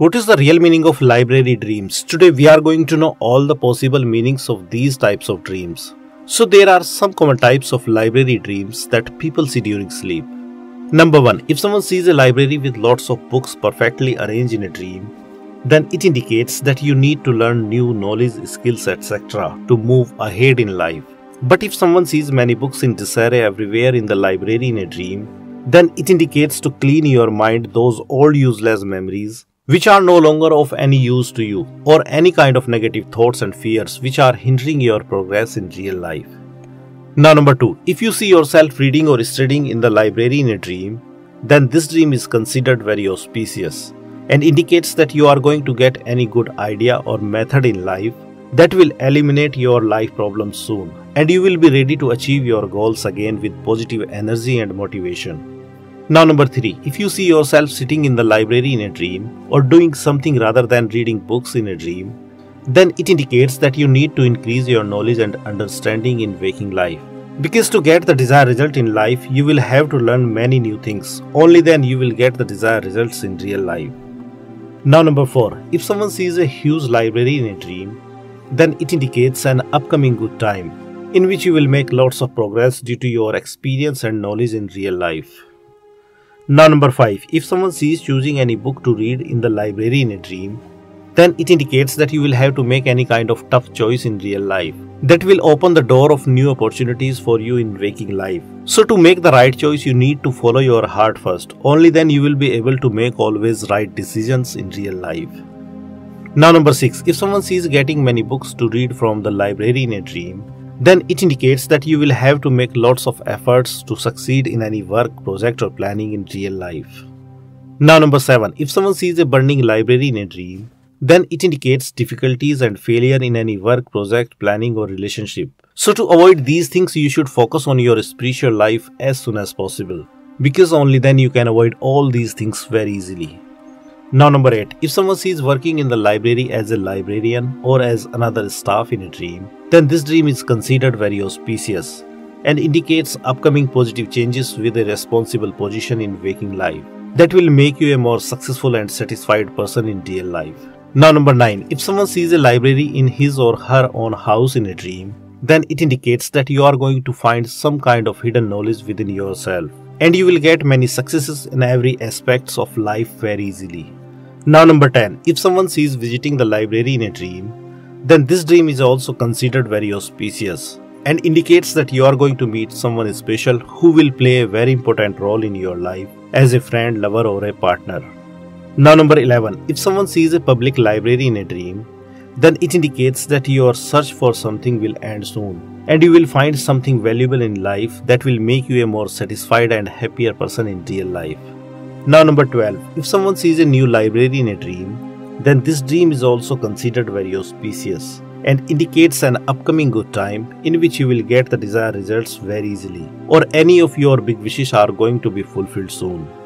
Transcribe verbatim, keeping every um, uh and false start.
What is the real meaning of library dreams? Today we are going to know all the possible meanings of these types of dreams. So there are some common types of library dreams that people see during sleep. Number one. If someone sees a library with lots of books perfectly arranged in a dream, then it indicates that you need to learn new knowledge, skills, et cetera to move ahead in life. But if someone sees many books in disarray everywhere in the library in a dream, then it indicates to clean your mind those old useless memories which are no longer of any use to you, or any kind of negative thoughts and fears which are hindering your progress in real life. Now number two. If you see yourself reading or studying in the library in a dream, then this dream is considered very auspicious and indicates that you are going to get any good idea or method in life that will eliminate your life problems soon, and you will be ready to achieve your goals again with positive energy and motivation. Now number three. If you see yourself sitting in the library in a dream or doing something rather than reading books in a dream, then it indicates that you need to increase your knowledge and understanding in waking life. Because to get the desired result in life, you will have to learn many new things. Only then you will get the desired results in real life. Now number four. If someone sees a huge library in a dream, then it indicates an upcoming good time in which you will make lots of progress due to your experience and knowledge in real life. Now number five. If someone sees choosing any book to read in the library in a dream, then it indicates that you will have to make any kind of tough choice in real life that will open the door of new opportunities for you in waking life. So to make the right choice, you need to follow your heart first. Only then you will be able to make always right decisions in real life. Now number six. If someone sees getting many books to read from the library in a dream, then it indicates that you will have to make lots of efforts to succeed in any work, project or planning in real life. Now number seven. If someone sees a burning library in a dream, then it indicates difficulties and failure in any work, project, planning or relationship. So to avoid these things, you should focus on your spiritual life as soon as possible, because only then you can avoid all these things very easily. Now number eight. If someone sees working in the library as a librarian or as another staff in a dream, then this dream is considered very auspicious and indicates upcoming positive changes with a responsible position in waking life that will make you a more successful and satisfied person in real life. Now number nine. If someone sees a library in his or her own house in a dream, then it indicates that you are going to find some kind of hidden knowledge within yourself, and you will get many successes in every aspects of life very easily. Now number ten. If someone sees visiting the library in a dream, then this dream is also considered very auspicious and indicates that you are going to meet someone special who will play a very important role in your life as a friend, lover or a partner. Now number eleven. If someone sees a public library in a dream, then it indicates that your search for something will end soon, and you will find something valuable in life that will make you a more satisfied and happier person in real life. Now number twelve. If someone sees a new library in a dream, then this dream is also considered very auspicious and indicates an upcoming good time in which you will get the desired results very easily, or any of your big wishes are going to be fulfilled soon.